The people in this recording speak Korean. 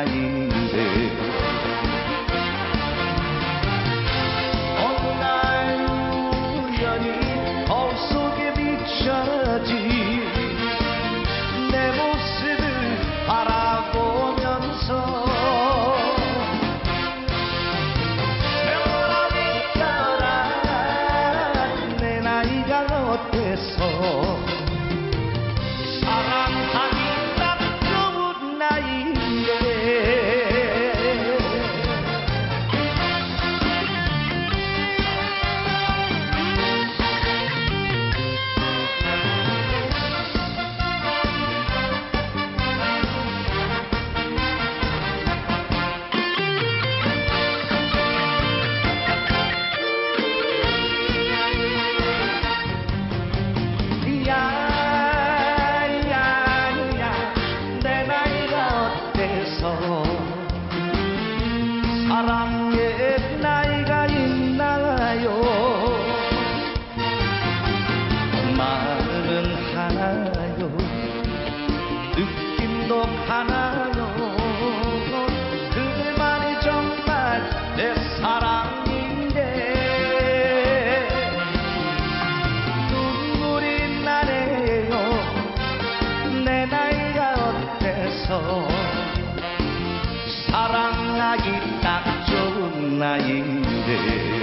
나인데 어느 날 우연히 거울 속에 비춰진 내 모습을 바라보면서 세월이 따라 내 나이가 어때서 사랑에 나이가 있나요? 마음은 하나요, 느낌도 하나요. 그대만이 정말 내 사랑인데 눈물이 나네요. 내 나이가 어때서 사랑하기 딱 좋은 나이인데